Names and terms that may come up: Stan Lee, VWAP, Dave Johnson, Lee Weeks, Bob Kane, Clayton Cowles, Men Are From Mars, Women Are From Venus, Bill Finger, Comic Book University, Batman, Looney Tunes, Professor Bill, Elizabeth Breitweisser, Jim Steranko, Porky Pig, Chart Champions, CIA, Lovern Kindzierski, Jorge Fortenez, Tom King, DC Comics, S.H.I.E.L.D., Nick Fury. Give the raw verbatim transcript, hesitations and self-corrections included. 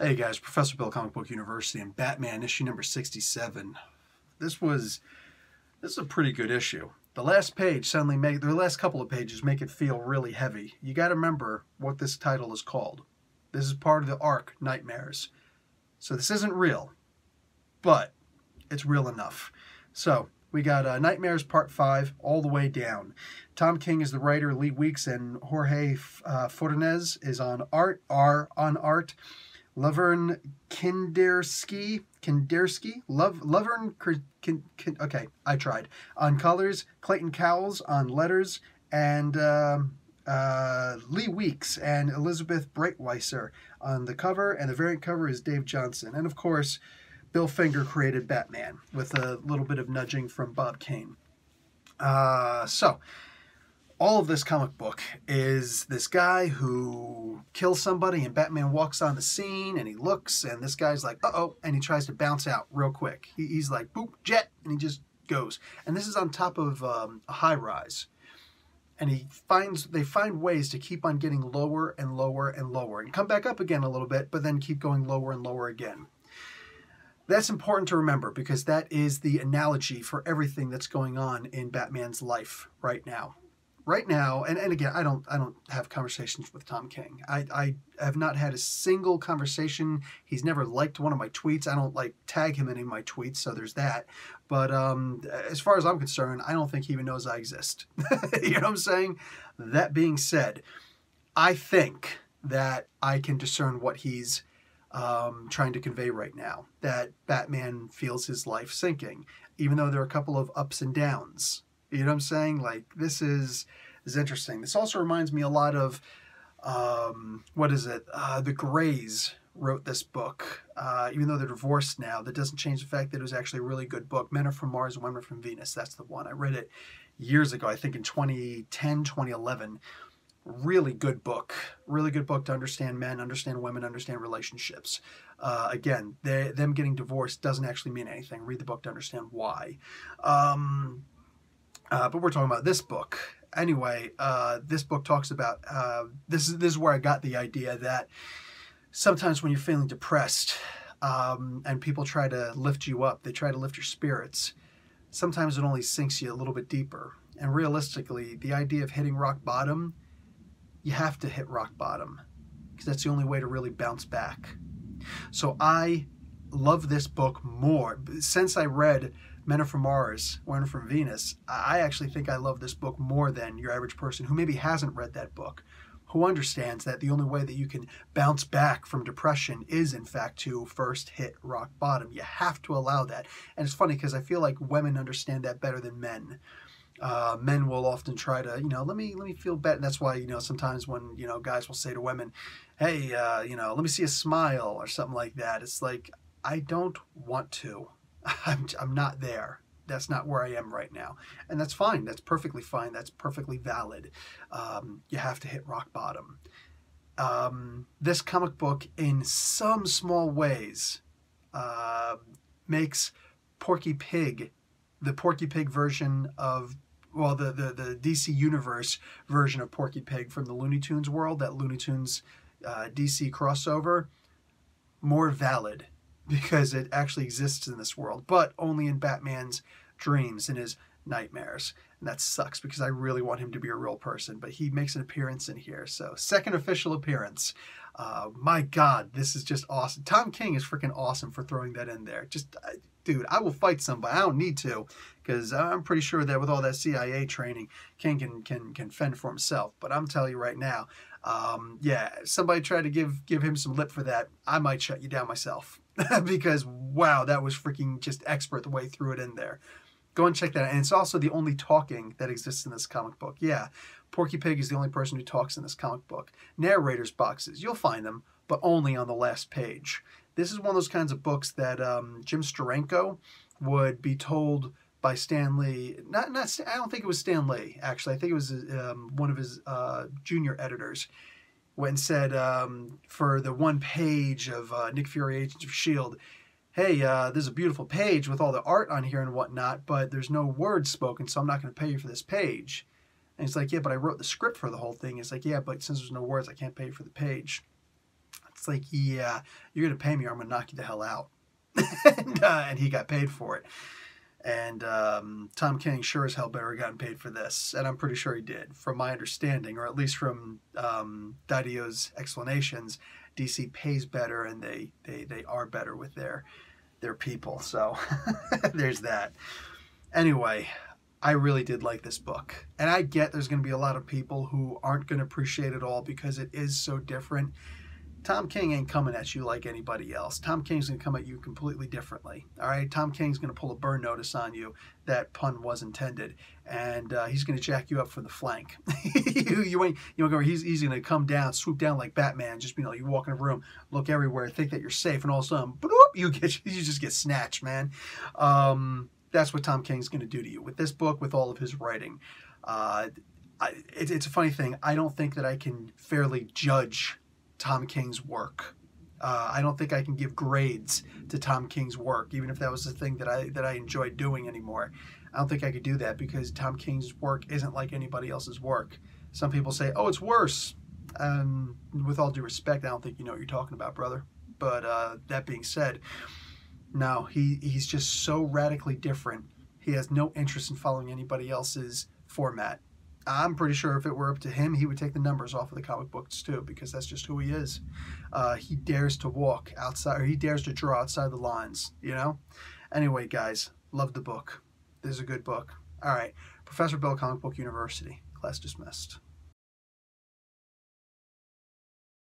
Hey guys, Professor Bill, Comic Book University, and Batman issue number sixty-seven. This was this is a pretty good issue. The last page suddenly make the last couple of pages make it feel really heavy. You got to remember what this title is called. This is part of the arc Nightmares, so this isn't real, but it's real enough. So we got uh, Nightmares Part Five all the way down. Tom King is the writer, Lee Weeks, and Jorge uh, Fortenez is on art. Are on art. Lovern Kindzierski, Kindzierski, Love, Lovern, Kin, Kin, okay, I tried. On colors, Clayton Cowles on letters, and uh, uh, Lee Weeks and Elizabeth Breitweisser on the cover, and the variant cover is Dave Johnson. And of course, Bill Finger created Batman with a little bit of nudging from Bob Kane. Uh, so, all of this comic book is this guy who kills somebody and Batman walks on the scene and he looks and this guy's like, uh-oh, and he tries to bounce out real quick. He, he's like, boop, jet, and he just goes. And this is on top of um, a high-rise. And he finds they find ways to keep on getting lower and lower and lower and come back up again a little bit, but then keep going lower and lower again. That's important to remember because that is the analogy for everything that's going on in Batman's life right now. Right now, and, and again, I don't I don't have conversations with Tom King. I, I have not had a single conversation. He's never liked one of my tweets. I don't like tag him in any of my tweets, so there's that. But um, as far as I'm concerned, I don't think he even knows I exist. You know what I'm saying? That being said, I think that I can discern what he's um, trying to convey right now. That Batman feels his life sinking, even though there are a couple of ups and downs. You know what I'm saying? Like, this is, this is interesting. This also reminds me a lot of, um, what is it? Uh, the Greys wrote this book. Uh, even though they're divorced now, that doesn't change the fact that it was actually a really good book. Men Are From Mars and Women Are From Venus. That's the one. I read it years ago, I think in twenty ten, twenty eleven. Really good book. Really good book to understand men, understand women, understand relationships. Uh, again, they, them getting divorced doesn't actually mean anything. Read the book to understand why. Um... Uh, but we're talking about this book. Anyway, uh, this book talks about, uh, this, is, this is where I got the idea that sometimes when you're feeling depressed um, and people try to lift you up, they try to lift your spirits, sometimes it only sinks you a little bit deeper. And realistically, the idea of hitting rock bottom, you have to hit rock bottom because that's the only way to really bounce back. So I love this book more. Since I read Men Are From Mars, Women Are From Venus, I actually think I love this book more than your average person who maybe hasn't read that book, who understands that the only way that you can bounce back from depression is, in fact, to first hit rock bottom. You have to allow that. And it's funny because I feel like women understand that better than men. Uh, men will often try to, you know, let me let me feel better. And that's why, you know, sometimes when, you know, guys will say to women, hey, uh, you know, let me see a smile or something like that. It's like, I don't want to. I'm, I'm not there. That's not where I am right now. And that's fine. That's perfectly fine. That's perfectly valid. Um, you have to hit rock bottom. Um, this comic book, in some small ways, uh, makes Porky Pig, the Porky Pig version of, well, the, the, the D C Universe version of Porky Pig from the Looney Tunes world, that Looney Tunes uh, D C crossover, more valid. Because it actually exists in this world, but only in Batman's dreams and his nightmares. And that sucks because I really want him to be a real person, but he makes an appearance in here. So, second official appearance. Uh, my God, this is just awesome. Tom King is freaking awesome for throwing that in there. Just, I, dude, I will fight somebody. I don't need to because I'm pretty sure that with all that C I A training, King can, can, can fend for himself. But I'm telling you right now, um, yeah, somebody tried to give, give him some lip for that. I might shut you down myself. Because, wow, that was freaking just expert the way through it in there. Go and check that out. And it's also the only talking that exists in this comic book. Yeah, Porky Pig is the only person who talks in this comic book. Narrator's boxes, you'll find them, but only on the last page. This is one of those kinds of books that um, Jim Steranko would be told by Stan Lee. Not, not, I don't think it was Stan Lee, actually. I think it was um, one of his uh, junior editors. When said um, for the one page of uh, Nick Fury, Agents of S H I E L D, hey, uh, there's a beautiful page with all the art on here and whatnot, but there's no words spoken, so I'm not going to pay you for this page. And he's like, yeah, but I wrote the script for the whole thing. It's like, yeah, but since there's no words, I can't pay you for the page. It's like, yeah, you're going to pay me or I'm going to knock you the hell out. and, uh, and he got paid for it. And um, Tom King sure as hell better have gotten paid for this. And I'm pretty sure he did, from my understanding, or at least from um, Dadio's explanations. D C pays better, and they, they, they are better with their, their people. So there's that. Anyway, I really did like this book. And I get there's going to be a lot of people who aren't going to appreciate it all because it is so different. Tom King ain't coming at you like anybody else. Tom King's going to come at you completely differently. All right? Tom King's going to pull a burn notice on you. That pun was intended. And uh, he's going to jack you up from the flank. you, you ain't, you know, he's, he's going to come down, swoop down like Batman. Just, you know, you walk in a room, look everywhere, think that you're safe, and all of a sudden, bloop, you, get, you just get snatched, man. Um, that's what Tom King's going to do to you. With this book, with all of his writing, uh, I, it, it's a funny thing. I don't think that I can fairly judge Tom King's work. Uh, I don't think I can give grades to Tom King's work, even if that was the thing that I that I enjoyed doing anymore. I don't think I could do that because Tom King's work isn't like anybody else's work. Some people say, "Oh, it's worse." Um, with all due respect, I don't think you know what you're talking about, brother. But uh, that being said, no, he he's just so radically different. He has no interest in following anybody else's format. I'm pretty sure if it were up to him, he would take the numbers off of the comic books too, because that's just who he is. Uh, he dares to walk outside, or he dares to draw outside the lines, you know? Anyway, guys, love the book. This is a good book. All right, Professor Bill, Comic Book University. Class dismissed.